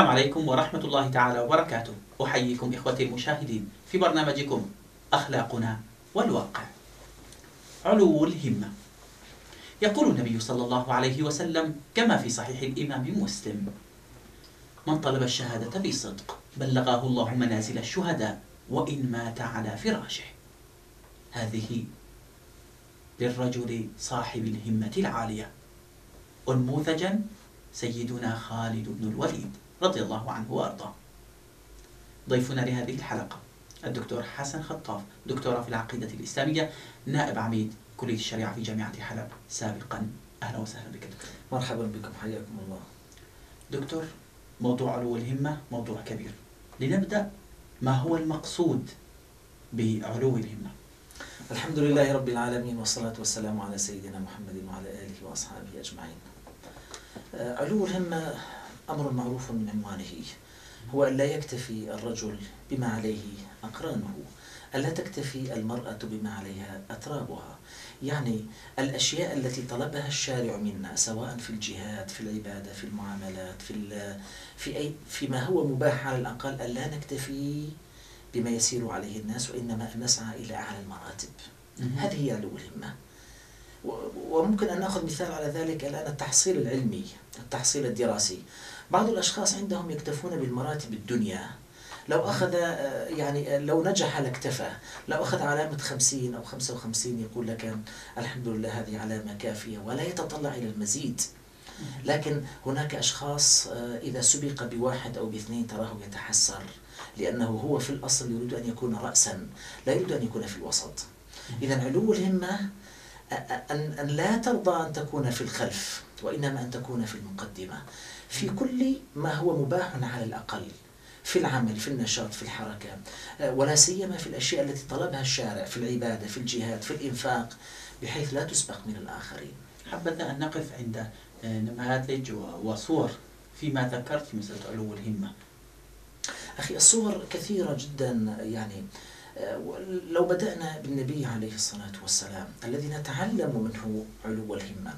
السلام عليكم ورحمة الله تعالى وبركاته. أحييكم إخوتي المشاهدين في برنامجكم أخلاقنا والواقع. علو الهمة. يقول النبي صلى الله عليه وسلم كما في صحيح الإمام مسلم: من طلب الشهادة بصدق بلغه الله منازل الشهداء وإن مات على فراشه. هذه للرجل صاحب الهمة العالية. أنموذجا سيدنا خالد بن الوليد رضي الله عنه وأرضاه. ضيفنا لهذه الحلقة الدكتور حسن خطاف، دكتورة في العقيدة الإسلامية، نائب عميد كلية الشريعة في جامعة حلب سابقا. أهلا وسهلا بك دكتور. مرحبا بكم، حياكم الله. دكتور، موضوع علو الهمة موضوع كبير. لنبدأ، ما هو المقصود بعلو الهمة؟ الحمد لله رب العالمين، والصلاة والسلام على سيدنا محمد وعلى آله وأصحابه أجمعين. علو الهمة أمر معروف من عنوانه، هو أن لا يكتفي الرجل بما عليه أقرانه، ألا تكتفي المرأة بما عليها أترابها. يعني الأشياء التي طلبها الشارع منا، سواء في الجهاد، في العبادة، في المعاملات، فيما هو مباح، على الأقل ألا نكتفي بما يسير عليه الناس، وإنما نسعى إلى أعلى المراتب. هذه هي علو الهمة. وممكن أن نأخذ مثال على ذلك الآن التحصيل العلمي، التحصيل الدراسي. بعض الأشخاص عندهم يكتفون بالمراتب الدنيا، لو أخذ يعني لو نجح لاكتفى، لو أخذ علامة 50 أو 55 يقول لك الحمد لله هذه علامة كافية ولا يتطلع إلى المزيد. لكن هناك أشخاص إذا سبق بواحد أو باثنين تراه يتحسر، لأنه هو في الأصل يريد أن يكون رأسا، لا يريد أن يكون في الوسط. إذا علو الهمة أن لا ترضى أن تكون في الخلف، وإنما أن تكون في المقدمة، في كل ما هو مباح على الأقل، في العمل، في النشاط، في الحركة، ولا سيما في الأشياء التي طلبها الشارع، في العبادة، في الجهاد، في الإنفاق، بحيث لا تسبق من الآخرين. حبذا أن نقف عند نماذج وصور فيما ذكرت في مسألة علو الهمة. أخي، الصور كثيرة جدا. يعني لو بدأنا بالنبي عليه الصلاة والسلام الذي نتعلم منه علو الهمة.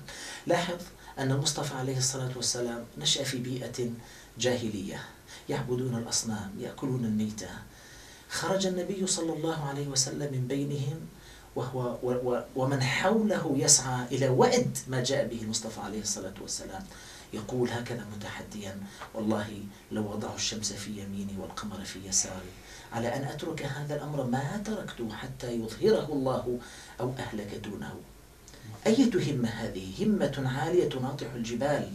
لاحظ أن المصطفى عليه الصلاة والسلام نشأ في بيئة جاهلية، يعبدون الأصنام، يأكلون الميتة. خرج النبي صلى الله عليه وسلم من بينهم وهو ومن حوله يسعى إلى وعد ما جاء به المصطفى عليه الصلاة والسلام، يقول هكذا متحديا: والله لو وضعوا الشمس في يميني والقمر في يساري على أن أترك هذا الأمر ما تركته حتى يظهره الله أو أهلك دونه. أية همة هذه؟ همة عالية تناطح الجبال.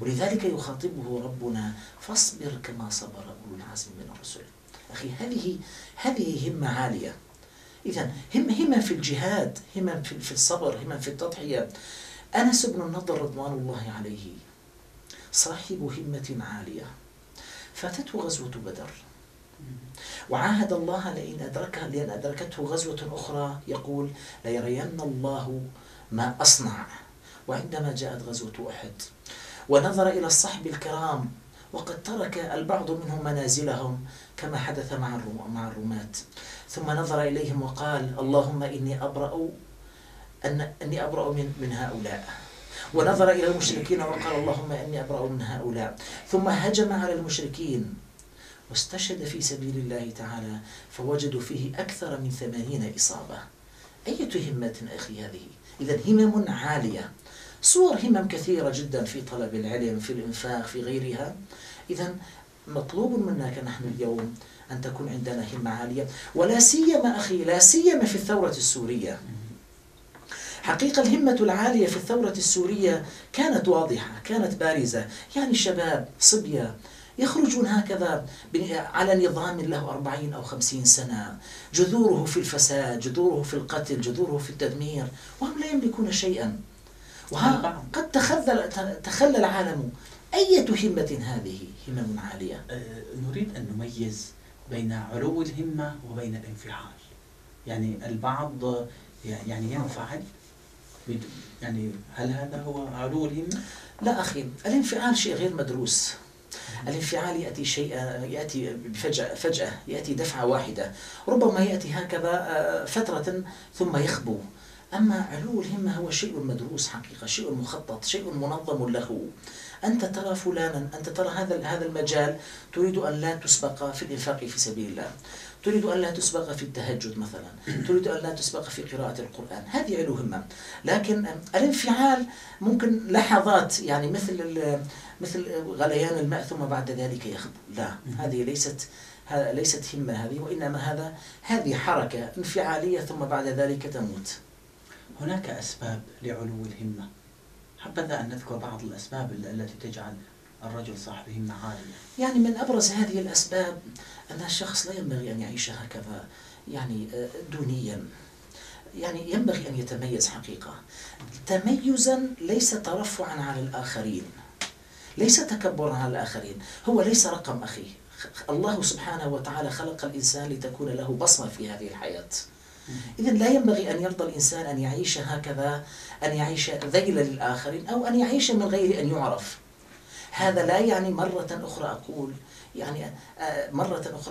ولذلك يخاطبه ربنا: فاصبر كما صبر أولو العزم من الرسل. أخي، هذه همة عالية. إذا همة في الجهاد، همة في الصبر، همة في التضحية. أنس بن النضر رضوان الله عليه صاحب همة عالية، فاتته غزوة بدر، وعاهد الله لأن أدركته غزوة أخرى يقول: ليرين الله ما أصنع. وعندما جاءت غزوة أحد ونظر إلى الصحب الكرام، وقد ترك البعض منهم منازلهم كما حدث مع الرماة، ثم نظر إليهم وقال: اللهم إني أبرأ من هؤلاء. ونظر إلى المشركين وقال: اللهم إني أبرأ من هؤلاء. ثم هجم على المشركين واستشهد في سبيل الله تعالى، فوجدوا فيه أكثر من 80 إصابة. أية همة أخي هذه! إذا همم عالية. صور همم كثيرة جدا في طلب العلم، في الإنفاق، في غيرها. إذا مطلوب منا كنحن اليوم أن تكون عندنا همة عالية، ولا سيما أخي، لا سيما في الثورة السورية. حقيقة الهمة العالية في الثورة السورية كانت واضحة، كانت بارزة. يعني شباب صبية يخرجون هكذا على نظام له 40 أو 50 سنة، جذوره في الفساد، جذوره في القتل، جذوره في التدمير، وهم لا يملكون شيئا، وها قد تخلى العالم. أية همة هذه! همم عالية. نريد أن نميز بين علو الهمة وبين الانفعال. يعني البعض ينفعل، يعني هل هذا هو علو الهمة؟ لا أخي، الانفعال شيء غير مدروس. الانفعال يأتي فجأة، يأتي دفعة واحدة، ربما يأتي هكذا فترة ثم يخبو. أما علو الهمة هو شيء مدروس حقيقة، شيء مخطط، شيء منظم له. أنت ترى فلانا، أنت ترى هذا المجال تريد أن لا تسبق في الإنفاق في سبيل الله، تريد أن لا تسبق في التهجد مثلا، تريد أن لا تسبق في قراءة القرآن، هذه علو همة. لكن الانفعال ممكن لحظات، يعني مثل غليان الماء ثم بعد ذلك يخبو، لا، هذه ليست همة هذه، وإنما هذه حركة انفعالية ثم بعد ذلك تموت. هناك أسباب لعلو الهمة، حبذا أن نذكر بعض الأسباب التي تجعل الرجل صاحب همة عالية. يعني من أبرز هذه الأسباب أن الشخص لا ينبغي أن يعيش هكذا يعني دونيا، يعني ينبغي أن يتميز حقيقة، تميزا ليس ترفعا على الآخرين، ليس تكبرا على الآخرين، هو ليس رقم أخيه. الله سبحانه وتعالى خلق الإنسان لتكون له بصمة في هذه الحياة، إذن لا ينبغي أن يرضى الإنسان أن يعيش هكذا، أن يعيش ذيلا للآخرين أو أن يعيش من غير أن يعرف. هذا لا يعني، مرة أخرى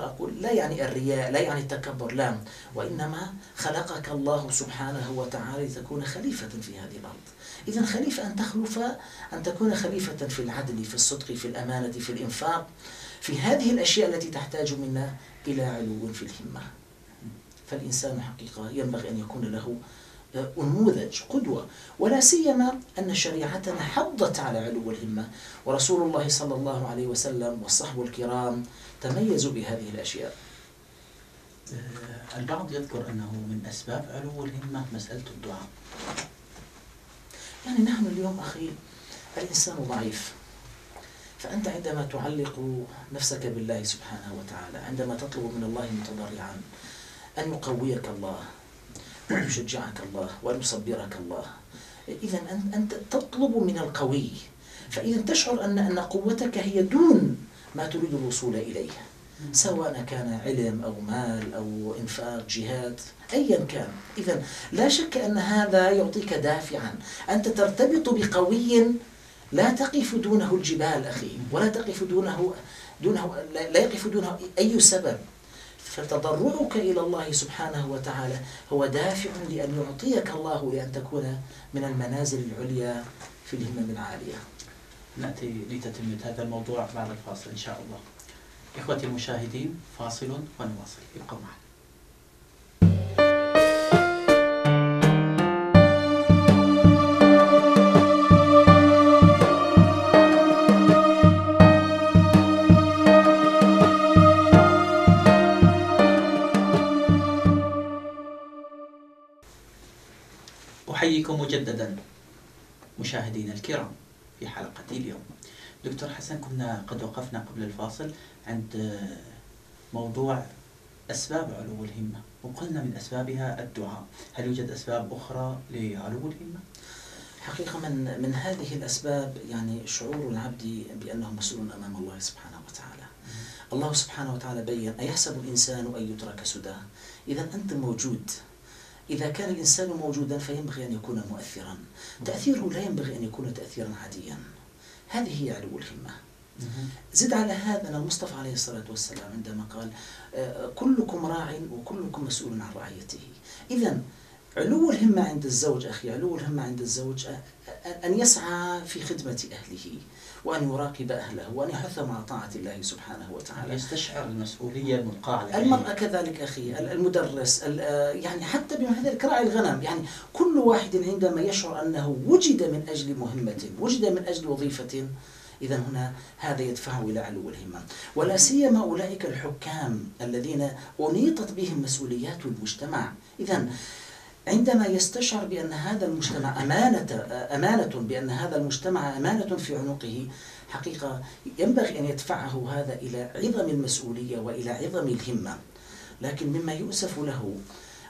أقول لا يعني الرياء، لا يعني التكبر، لا، وإنما خلقك الله سبحانه وتعالى لتكون خليفة في هذه الأرض. إذن خليفة أن تكون خليفة في العدل، في الصدق، في الأمانة، في الإنفاق، في هذه الأشياء التي تحتاج منا إلى علو في الهمة. فالإنسان حقيقة ينبغي أن يكون له نموذج، قدوة، ولا سيما أن شريعتنا حضت على علو الهمة، ورسول الله صلى الله عليه وسلم والصحب الكرام تميزوا بهذه الأشياء. البعض يذكر أنه من أسباب علو الهمة مسألة الدعاء. يعني نحن اليوم أخي الإنسان ضعيف، فأنت عندما تعلق نفسك بالله سبحانه وتعالى، عندما تطلب من الله متضرعا أن يقويك الله وأن يشجعك الله وأن يصبرك الله، إذا أنت تطلب من القوي، فإذا تشعر أن قوتك هي دون ما تريد الوصول إليه، سواء كان علم أو مال أو إنفاق، جهاد، أيا كان. إذا لا شك أن هذا يعطيك دافعا، أنت ترتبط بقوي لا تقف دونه الجبال أخي، ولا تقف دونه أي سبب. فتضرعك إلى الله سبحانه وتعالى هو دافع لأن يعطيك الله لأن تكون من المنازل العليا في الهمم العالية. نأتي لتتمة هذا الموضوع بعد الفاصل إن شاء الله. إخوتي المشاهدين، فاصل ونواصل، ابقوا معنا. أحييكم مجددا مشاهدينا الكرام في حلقة اليوم. دكتور حسن، كنا قد وقفنا قبل الفاصل عند موضوع أسباب علو الهمة، وقلنا من أسبابها الدعاء. هل يوجد أسباب أخرى لعلو الهمة؟ حقيقة من هذه الأسباب يعني شعور العبد بأنه مسؤول أمام الله سبحانه وتعالى. الله سبحانه وتعالى بيّن: أيحسب الإنسان أن يترك سدى؟ إذا أنت موجود. إذا كان الإنسان موجوداً فينبغي أن يكون مؤثراً، تأثيره لا ينبغي أن يكون تأثيراً عادياً. هذه هي علو الهمة. زد على هذا أن المصطفى عليه الصلاة والسلام عندما قال: كلكم راع وكلكم مسؤول عن رعيته. إذن علو الهمة عند الزوج أخي، علو الهمة عند الزوج أن يسعى في خدمة أهله، وأن يراقب أهله، وأن يحث مع طاعة الله سبحانه وتعالى. يستشعر المسؤولية الملقاة عليه. المرأة كذلك أخي، المدرس، يعني حتى بما ذلك راعي الغنم، يعني كل واحد عندما يشعر أنه وجد من أجل مهمة، وجد من أجل وظيفة، إذا هنا هذا يدفعه إلى علو الهمة. ولا سيما أولئك الحكام الذين أنيطت بهم مسؤوليات المجتمع، إذا عندما يستشعر بأن هذا المجتمع أمانة، بأن هذا المجتمع أمانة في عنقه، حقيقة ينبغي أن يدفعه هذا إلى عظم المسؤولية وإلى عظم الهمة. لكن مما يؤسف له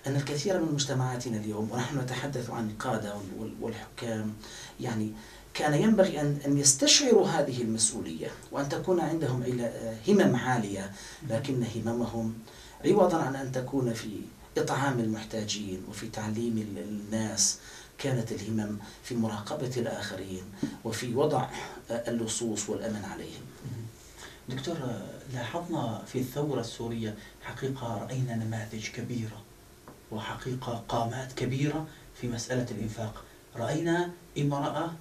أن الكثير من مجتمعاتنا اليوم، ونحن نتحدث عن القادة والحكام، يعني كان ينبغي أن يستشعروا هذه المسؤولية وأن تكون عندهم همم عالية، لكن هممهم عوضا عن أن تكون في إطعام المحتاجين وفي تعليم الناس، كانت الهمم في مراقبة الآخرين وفي وضع اللصوص والأمن عليهم. دكتور، لاحظنا في الثورة السورية حقيقة رأينا نماذج كبيرة وحقيقة قامات كبيرة في مسألة الإنفاق. رأينا امرأة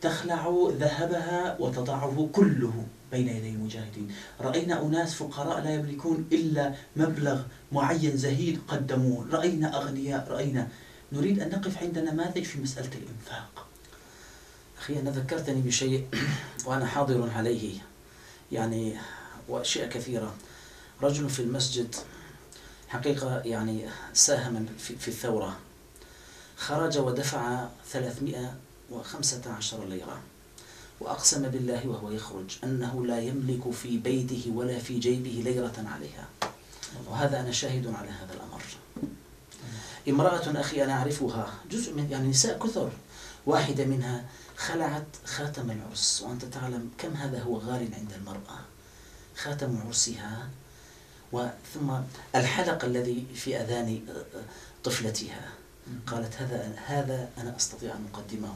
تخلع ذهبها وتضعه كله بين يدي المجاهدين. رأينا أناس فقراء لا يملكون إلا مبلغ معين زهيد قدموه، رأينا أغنياء، رأينا. نريد أن نقف عند نماذج في مسألة الإنفاق. أخي أنا ذكرتني بشيء وأنا حاضر عليه يعني وأشياء كثيرة. رجل في المسجد حقيقة يعني ساهم في الثورة، خرج ودفع 315 ليرة، وأقسم بالله وهو يخرج أنه لا يملك في بيته ولا في جيبه ليرة عليها، وهذا أنا شاهد على هذا الأمر. امرأة أخي أنا أعرفها، جزء من يعني نساء كثر، واحدة منها خلعت خاتم العرس، وأنت تعلم كم هذا هو غال عند المرأة، خاتم عرسها وثم الحلق الذي في أذان طفلتها. قالت هذا أنا أستطيع أن أقدمه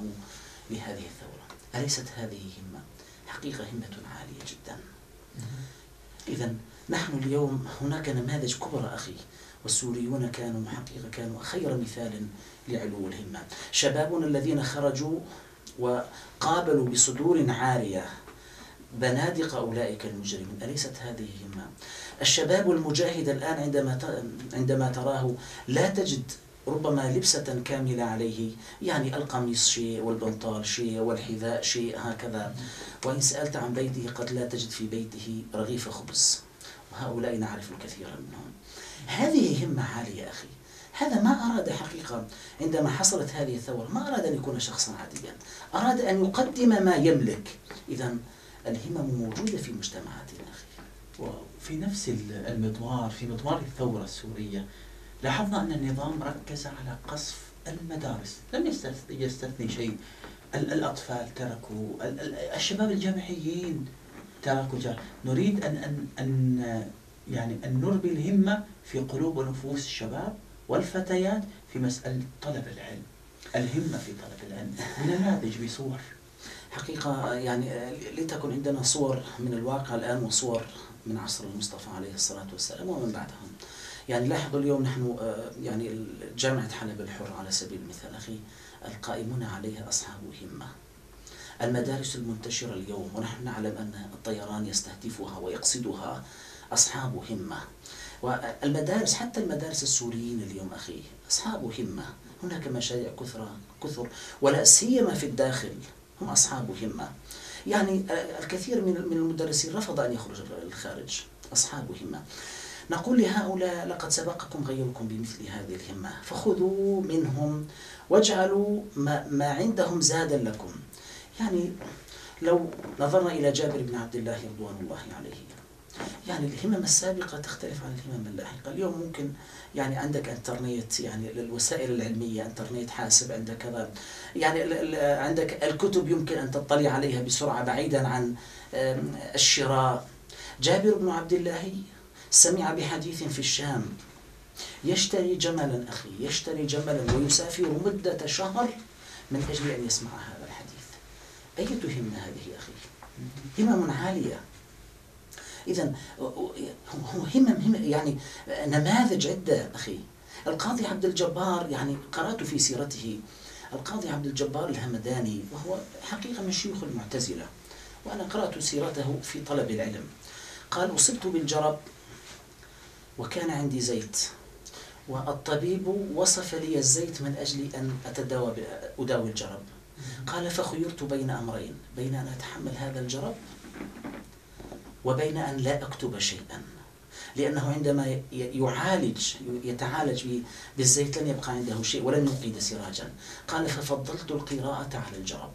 لهذه الثورة. أليست هذه همة؟ حقيقة همة عالية جدا. إذا نحن اليوم هناك نماذج كبرى أخي، والسوريون كانوا حقيقة كانوا خير مثال لعلو الهمة. شبابنا الذين خرجوا وقابلوا بصدور عارية بنادق أولئك المجرمين، أليست هذه همة؟ الشباب المجاهد الآن عندما تراه لا تجد ربما لبسة كاملة عليه، يعني القميص شيء والبنطال شيء والحذاء شيء هكذا، وإن سألت عن بيته قد لا تجد في بيته رغيف خبز، وهؤلاء نعرف الكثير منهم. هذه همة عالية أخي، هذا ما أراد حقيقة عندما حصلت هذه الثورة، ما أراد أن يكون شخصا عاديا، أراد أن يقدم ما يملك. إذا الهمم موجودة في مجتمعاتنا أخي. وفي نفس المضمار، في مضمار الثورة السورية، لاحظنا أن النظام ركز على قصف المدارس، لم يستثني شيء، الأطفال تركوا، الشباب الجامعيين تركوا. نريد أن نربي الهمة في قلوب ونفوس الشباب والفتيات في مسألة طلب العلم، الهمة في طلب العلم، نماذج بصور. حقيقة يعني لتكن عندنا صور من الواقع الآن وصور من عصر المصطفى عليه الصلاة والسلام ومن بعدهم. يعني لاحظوا اليوم نحن يعني جامعة حلب الحر على سبيل المثال أخي، القائمون عليها أصحاب همة. المدارس المنتشرة اليوم ونحن نعلم أن الطيران يستهدفها ويقصدها أصحاب همة، والمدارس حتى المدارس السوريين اليوم أخي أصحاب همة، هناك مشاريع كثر ولا سيما في الداخل هم أصحاب همة. يعني الكثير من المدرسين رفض أن يخرج للخارج، أصحاب همة. نقول لهؤلاء لقد سبقكم غيركم بمثل هذه الهمة، فخذوا منهم واجعلوا ما عندهم زادا لكم. يعني لو نظرنا إلى جابر بن عبد الله رضوان الله عليه، يعني الهمم السابقة تختلف عن الهمم اللاحقة. اليوم ممكن يعني عندك انترنت، يعني الوسائل العلمية، انترنت، حاسب، عندك كذا، يعني عندك الكتب يمكن أن تطلع عليها بسرعة بعيدا عن الشراء. جابر بن عبد الله سمع بحديث في الشام، يشتري جملا أخي، يشتري جملا ويسافر مدة شهر من أجل أن يسمع هذا الحديث. أية همة هذه أخي؟ همم عالية. إذا هو همم يعني نماذج عدة أخي. القاضي عبد الجبار، يعني قرأت في سيرته، القاضي عبد الجبار الهمداني، وهو حقيقة من شيوخ المعتزلة، وأنا قرأت سيرته في طلب العلم. قال أصبت بالجرب وكان عندي زيت، والطبيب وصف لي الزيت من أجل أن أداوي الجرب. قال فخيرت بين أمرين، بين أن أتحمل هذا الجرب وبين أن لا أكتب شيئا، لأنه عندما يتعالج بالزيت لن يبقى عنده شيء ولن يقيد سراجا. قال ففضلت القراءة على الجرب.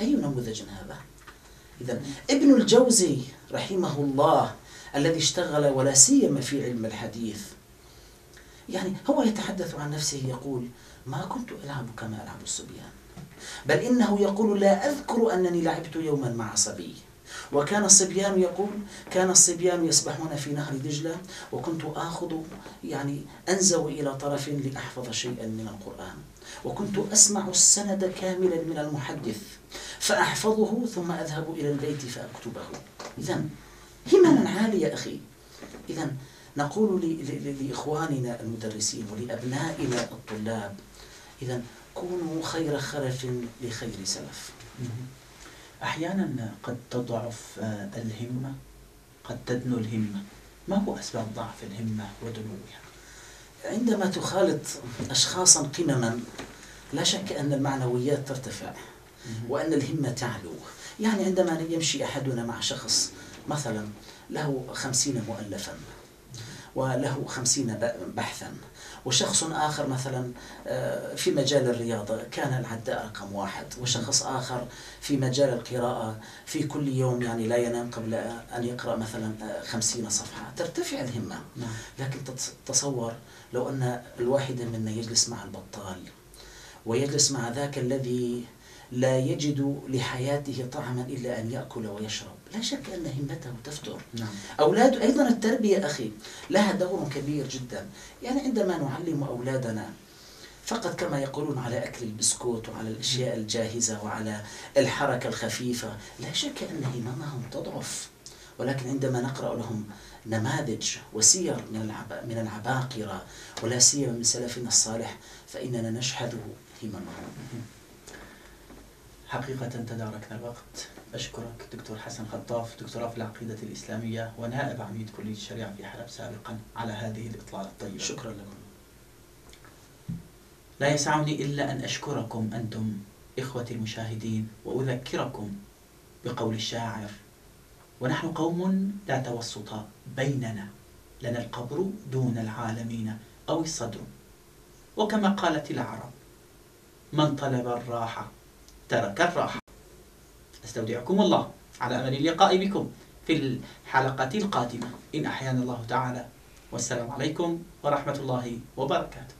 أي نموذج هذا؟ إذا ابن الجوزي رحمه الله الذي اشتغل ولا سيما في علم الحديث، يعني هو يتحدث عن نفسه يقول ما كنت ألعب كما ألعب الصبيان، بل إنه يقول لا أذكر أنني لعبت يوما مع صبي، وكان الصبيان يقول كان الصبيان يسبحون في نهر دجلة، وكنت آخذ يعني أنزو إلى طرف لأحفظ شيئا من القرآن، وكنت أسمع السند كاملا من المحدث فأحفظه ثم أذهب إلى البيت فأكتبه. إذا همم عالية أخي. إذا نقول لإخواننا المدرسين ولأبنائنا الطلاب، إذا كونوا خير خلف لخير سلف. أحيانا قد تضعف الهمة، قد تدنو الهمة. ما هو أسباب ضعف الهمة ودنوها؟ عندما تخالط أشخاصا قمما لا شك أن المعنويات ترتفع وأن الهمة تعلو. يعني عندما يمشي أحدنا مع شخص مثلا له 50 مؤلفا وله 50 بحثا، وشخص آخر مثلا في مجال الرياضة كان العداء رقم 1، وشخص آخر في مجال القراءة في كل يوم يعني لا ينام قبل أن يقرأ مثلا 50 صفحة، ترتفع الهمة. لكن تصور لو أن الواحد منا يجلس مع البطال ويجلس مع ذاك الذي لا يجد لحياته طعما إلا أن يأكل ويشرب، لا شك أن همته تفتر. أولاده أيضا التربية أخي لها دور كبير جدا. يعني عندما نعلم أولادنا فقط كما يقولون على أكل البسكوت وعلى الأشياء الجاهزة وعلى الحركة الخفيفة، لا شك أن هممهم تضعف. ولكن عندما نقرأ لهم نماذج وسير من العباقرة ولا سيما من سلفنا الصالح فإننا نشحذ هممهم. حقيقة تداركنا الوقت. أشكرك دكتور حسن خطاف، دكتوراه في العقيدة الإسلامية ونائب عميد كلية الشريعة في حلب سابقا، على هذه الإطلالة الطيبة. شكرا لكم. لا يسعني إلا أن أشكركم أنتم إخوتي المشاهدين، وأذكركم بقول الشاعر: ونحن قوم لا توسط بيننا، لنا القبر دون العالمين أو الصدر. وكما قالت العرب: من طلب الراحة ترك الراحة. أستودعكم الله على أمل اللقاء بكم في الحلقة القادمة إن أحيانا الله تعالى، والسلام عليكم ورحمة الله وبركاته.